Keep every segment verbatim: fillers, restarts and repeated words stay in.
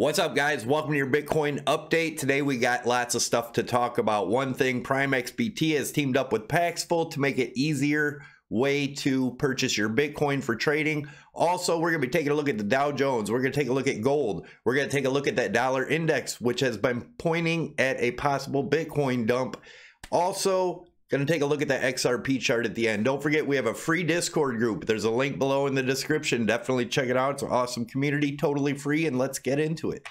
What's up, guys? Welcome to your Bitcoin update. Today we got lots of stuff to talk about. One thing, Prime X B T has teamed up with Paxful to make it easier way to purchase your Bitcoin for trading. Also, we're gonna be taking a look at the Dow Jones. We're gonna take a look at gold. We're gonna take a look at that dollar index, which has been pointing at a possible Bitcoin dump. Also, gonna take a look at the X R P chart at the end. Don't forget, we have a free Discord group. There's a link below in the description. Definitely check it out. It's an awesome community, totally free, and let's get into it.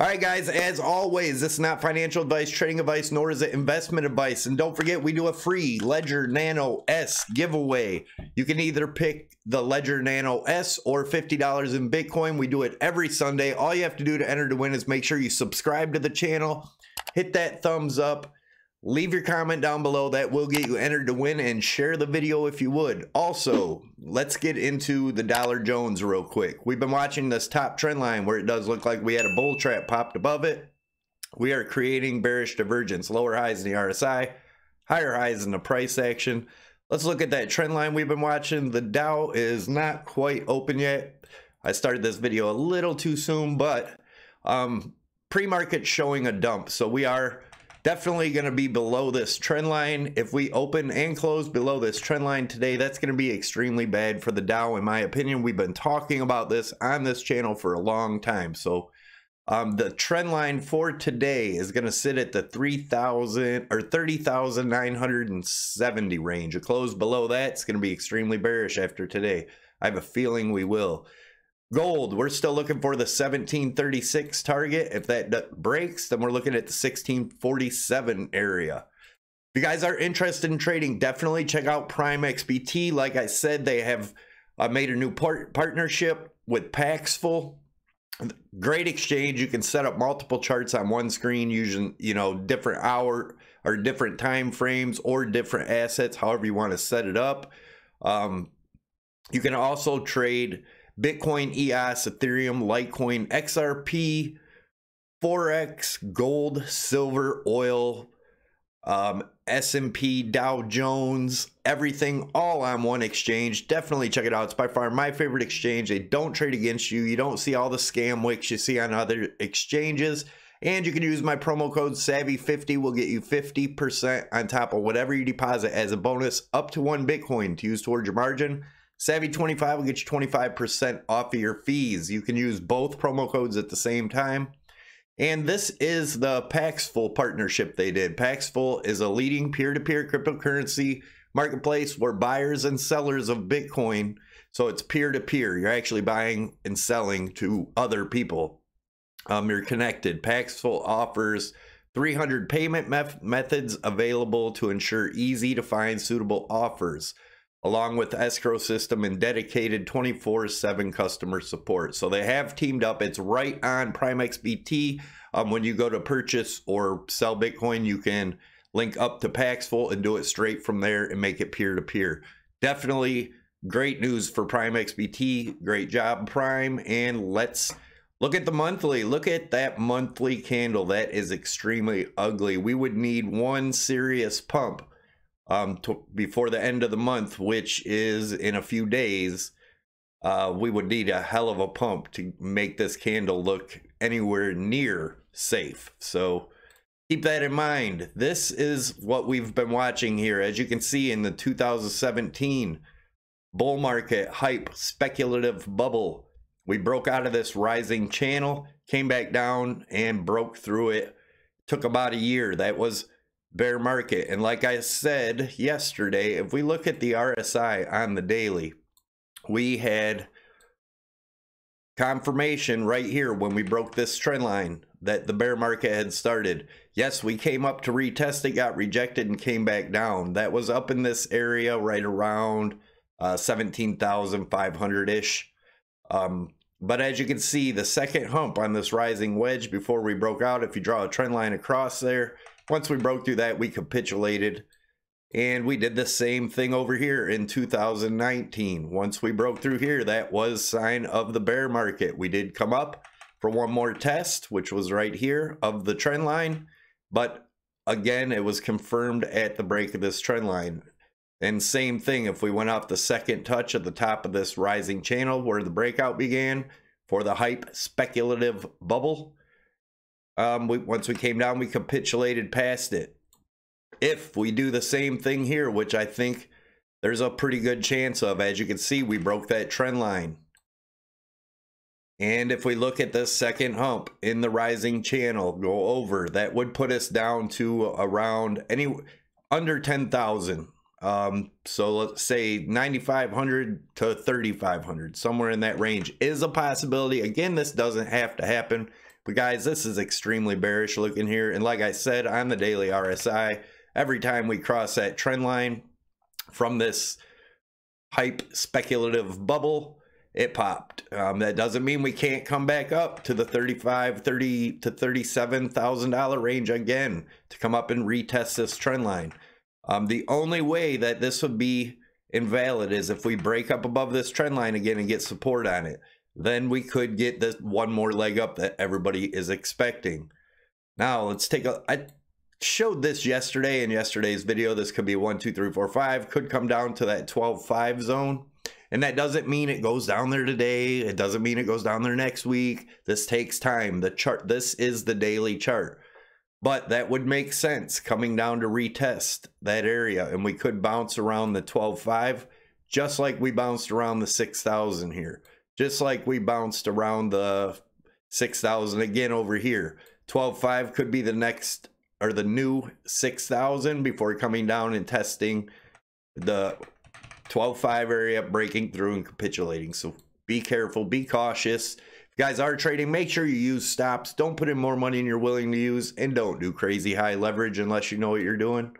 All right, guys, as always, this is not financial advice, trading advice, nor is it investment advice. And don't forget, we do a free Ledger Nano S giveaway. You can either pick the Ledger Nano S or fifty dollars in Bitcoin. We do it every Sunday. All you have to do to enter to win is make sure you subscribe to the channel, hit that thumbs up, leave your comment down below. That will get you entered to win, and share the video if you would. Also, let's get into the Dollar Jones real quick. We've been watching this top trend line where it does look like we had a bull trap popped above it. We are creating bearish divergence, lower highs in the R S I, higher highs in the price action. Let's look at that trend line we've been watching. The Dow is not quite open yet. I started this video a little too soon, but um, pre-market showing a dump. So we are definitely going to be below this trend line. If we open and close below this trend line today, that's going to be extremely bad for the Dow, in my opinion. We've been talking about this on this channel for a long time. So um, the trend line for today is going to sit at the three thousand or thirty thousand nine hundred seventy range. A close below that, it's going to be extremely bearish after today. I have a feeling we will. Gold, we're still looking for the seventeen thirty-six target. If that breaks, then we're looking at the sixteen forty-seven area. If you guys are interested in trading, definitely check out Prime X B T. Like I said, they have uh, made a new part partnership with Paxful. Great exchange. You can set up multiple charts on one screen using, you know, different hour or different time frames or different assets, however you want to set it up. Um, you can also trade Bitcoin, E O S, Ethereum, Litecoin, X R P, Forex, gold, silver, oil, um, S and P, Dow Jones, everything all on one exchange. Definitely check it out. It's by far my favorite exchange. They don't trade against you. You don't see all the scam wicks you see on other exchanges. And you can use my promo code Savvy fifty. We'll get you fifty percent on top of whatever you deposit as a bonus, up to one Bitcoin to use towards your margin. Savvy twenty-five will get you twenty-five percent off of your fees. You can use both promo codes at the same time. And this is the Paxful partnership they did. Paxful is a leading peer-to-peer cryptocurrency marketplace where buyers and sellers of Bitcoin, so it's peer-to-peer. You're actually buying and selling to other people. Um, you're connected. Paxful offers three hundred payment me methods available to ensure easy to find suitable offers, along with the escrow system and dedicated twenty-four seven customer support. So they have teamed up. It's right on Prime X B T. Um, when you go to purchase or sell Bitcoin, you can link up to Paxful and do it straight from there and make it peer-to-peer. Definitely great news for Prime X B T. Great job, Prime. And let's look at the monthly. Look at that monthly candle. That is extremely ugly. We would need one serious pump Um, to, before the end of the month, which is in a few days. Uh, we would need a hell of a pump to make this candle look anywhere near safe. So keep that in mind. This is what we've been watching here. As you can see, in the two thousand seventeen bull market hype speculative bubble, we broke out of this rising channel, came back down and broke through it. Took about a year. That was bear market. And like I said yesterday, if we look at the R S I on the daily, we had confirmation right here when we broke this trend line that the bear market had started. Yes, we came up to retest it, got rejected, and came back down. That was up in this area right around uh, seventeen thousand five hundred ish. Um, but as you can see, the second hump on this rising wedge before we broke out, if you draw a trend line across there, once we broke through that, we capitulated, and we did the same thing over here in two thousand nineteen. Once we broke through here, that was sign of the bear market. We did come up, for one more test, which was right here of the trend line. But again, it was confirmed at the break of this trend line. And same thing, if we went off the second touch at the top of this rising channel where the breakout began for the hype speculative bubble, um, we, once we came down, we capitulated past it. If we do the same thing here, which I think there's a pretty good chance of, as you can see, we broke that trend line. And if we look at this second hump in the rising channel, go over, that would put us down to around any under ten thousand. Um, so let's say ninety-five hundred to thirty-five hundred, somewhere in that range is a possibility. Again, this doesn't have to happen, but guys, this is extremely bearish looking here. And like I said, on the daily R S I, every time we cross that trend line from this hype speculative bubble, it popped. Um, that doesn't mean we can't come back up to the thirty-five, thirty to thirty-seven thousand dollar range again to come up and retest this trend line. Um, the only way that this would be invalid is if we break up above this trend line again and get support on it. Then we could get this one more leg up that everybody is expecting. Now let's take a, I showed this yesterday in yesterday's video. This could be one, two, three, four, five, could come down to that twelve five zone. And that doesn't mean it goes down there today. It doesn't mean it goes down there next week. This takes time. The chart, this is the daily chart. But that would make sense coming down to retest that area. And we could bounce around the twelve five, just like we bounced around the six thousand here. Just like we bounced around the six thousand again over here. twelve five could be the next, or the new six thousand before coming down and testing the twelve five area, breaking through and capitulating. So be careful, be cautious. Guys are trading, make sure you use stops. Don't put in more money than you're willing to use, and don't do crazy high leverage unless you know what you're doing.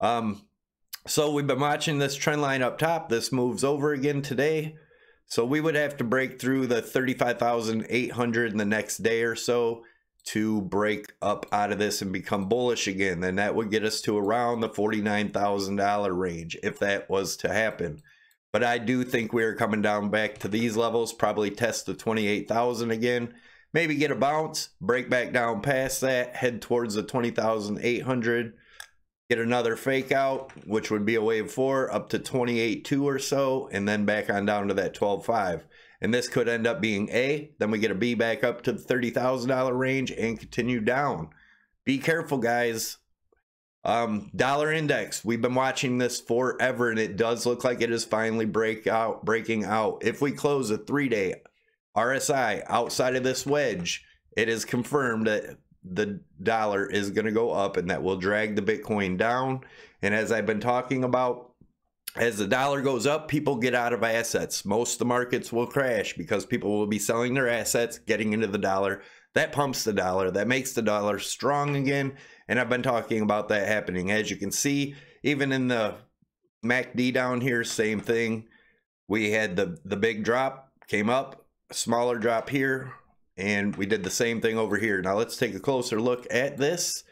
Um, so we've been watching this trend line up top. This moves over again today. So we would have to break through the thirty-five thousand eight hundred in the next day or so to break up out of this and become bullish again. Then that would get us to around the forty-nine thousand dollar range if that was to happen. But I do think we are coming down back to these levels, probably test the twenty-eight thousand again, maybe get a bounce, break back down past that, head towards the twenty thousand eight hundred, get another fake out, which would be a wave four up to twenty-eight two or so, and then back on down to that twelve five. And this could end up being A, then we get a B back up to the thirty thousand dollar range and continue down. Be careful, guys. Um, dollar index, we've been watching this forever, and it does look like it is finally break out, breaking out. If we close a three-day R S I outside of this wedge, it is confirmed that the dollar is going to go up, and that will drag the Bitcoin down. And as I've been talking about, as the dollar goes up, people get out of assets. Most of the markets will crash because people will be selling their assets, getting into the dollar. That pumps the dollar. That makes the dollar strong again. And I've been talking about that happening. As you can see, even in the M A C D down here, same thing. We had the, the big drop, came up, smaller drop here, and we did the same thing over here. Now let's take a closer look at this.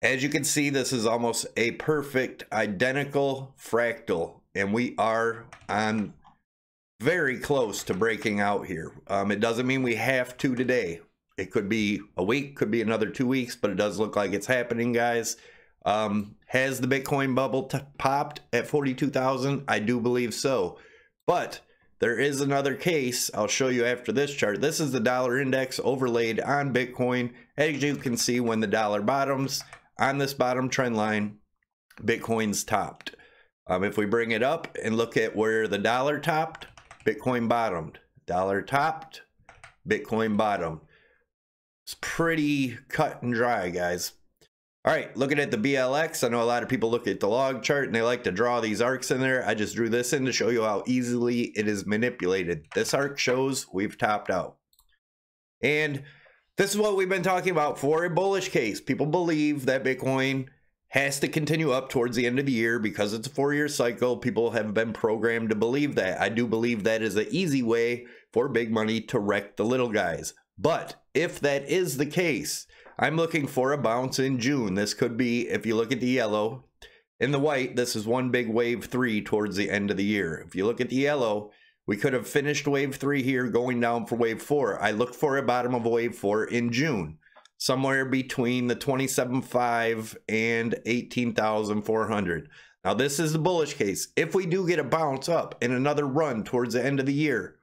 As you can see, this is almost a perfect identical fractal, and we are on very close to breaking out here. Um, it doesn't mean we have to today. It could be a week, could be another two weeks, but it does look like it's happening, guys. Um, has the Bitcoin bubble t popped at forty-two thousand? I do believe so. But there is another case I'll show you after this chart. This is the dollar index overlaid on Bitcoin. As you can see, when the dollar bottoms on this bottom trend line, Bitcoin's topped. Um, if we bring it up and look at where the dollar topped, Bitcoin bottomed. Dollar topped, Bitcoin bottomed. It's pretty cut and dry, guys. All right, looking at the B L X, I know a lot of people look at the log chart and they like to draw these arcs in there. I just drew this in to show you how easily it is manipulated. This arc shows we've topped out. And this is what we've been talking about for a bullish case. People believe that Bitcoin has to continue up towards the end of the year because it's a four-year cycle. People have been programmed to believe that. I do believe that is an easy way for big money to wreck the little guys. But if that is the case, I'm looking for a bounce in June. This could be, if you look at the yellow and the white, this is one big wave three towards the end of the year. If you look at the yellow, We could have finished wave three here, going down for wave four. I looked for a bottom of wave four in June, somewhere between the twenty-seven five and eighteen thousand four hundred. Now this is the bullish case. If we do get a bounce up and another run towards the end of the year,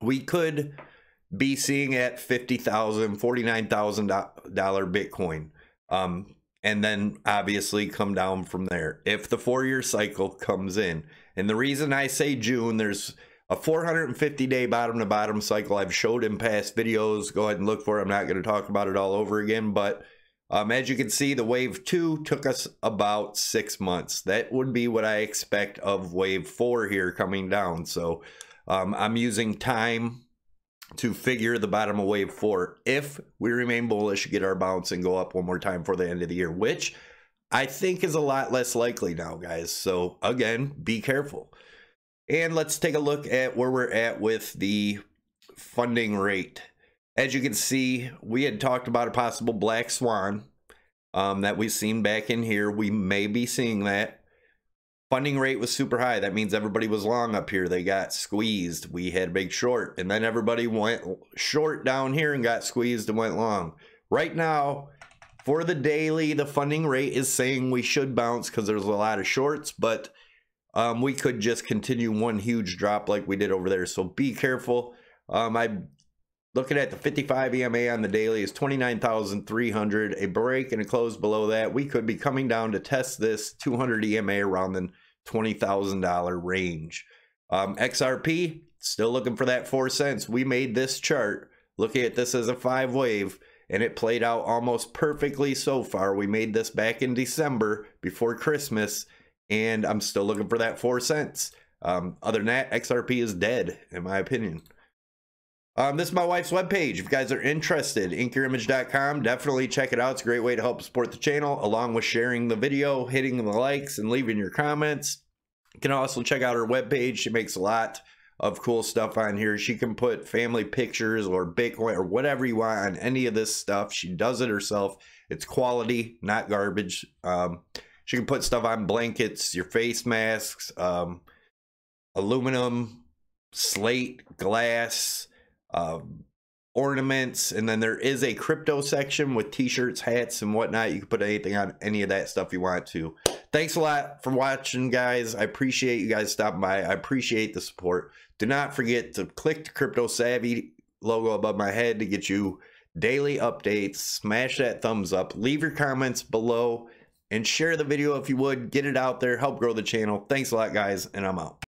we could be seeing at fifty thousand dollars, forty-nine thousand dollars Bitcoin. Um, and then obviously come down from there if the four-year cycle comes in. And the reason I say June, there's a four hundred fifty day bottom-to-bottom cycle I've showed in past videos. Go ahead and look for it. I'm not going to talk about it all over again. But um, as you can see, the wave two took us about six months. That would be what I expect of wave four here coming down. So um, I'm using time to figure the bottom of wave four. If we remain bullish, get our bounce and go up one more time for the end of the year, which I think is a lot less likely now, guys. So again, be careful. And let's take a look at where we're at with the funding rate. As you can see, we had talked about a possible black swan um, that we've seen back in here. We may be seeing that. Funding rate was super high. That means everybody was long up here. They got squeezed. We had a big short, and then everybody went short down here and got squeezed and went long. Right now, for the daily, the funding rate is saying we should bounce because there's a lot of shorts, but um, we could just continue one huge drop like we did over there. So be careful. Um, I'm looking at the fifty-five E M A on the daily is twenty-nine thousand three hundred. A break and a close below that, we could be coming down to test this two hundred E M A around the twenty thousand dollar range. Um, X R P, still looking for that four cents. We made this chart looking at this as a five wave, and it played out almost perfectly so far. We made this back in December before Christmas, and I'm still looking for that four cents. Um, other than that, X R P is dead, in my opinion. Um, this is my wife's webpage. If you guys are interested, ink your image dot com, definitely check it out. It's a great way to help support the channel, along with sharing the video, hitting the likes, and leaving your comments. You can also check out her webpage. She makes a lot of cool stuff on here. She can put family pictures or Bitcoin or whatever you want on any of this stuff. She does it herself. It's quality, not garbage. Um, she can put stuff on blankets, your face masks, um, aluminum, slate, glass, Uh, ornaments, and then there is a crypto section with t-shirts, hats, and whatnot. You can put anything on any of that stuff you want to. Thanks a lot for watching, guys. I appreciate you guys stopping by. I appreciate the support. Do not forget to click the Crypto Savvy logo above my head to get you daily updates. Smash that thumbs up, leave your comments below, and share the video if you would. Get it out there, help grow the channel. Thanks a lot, guys, and I'm out.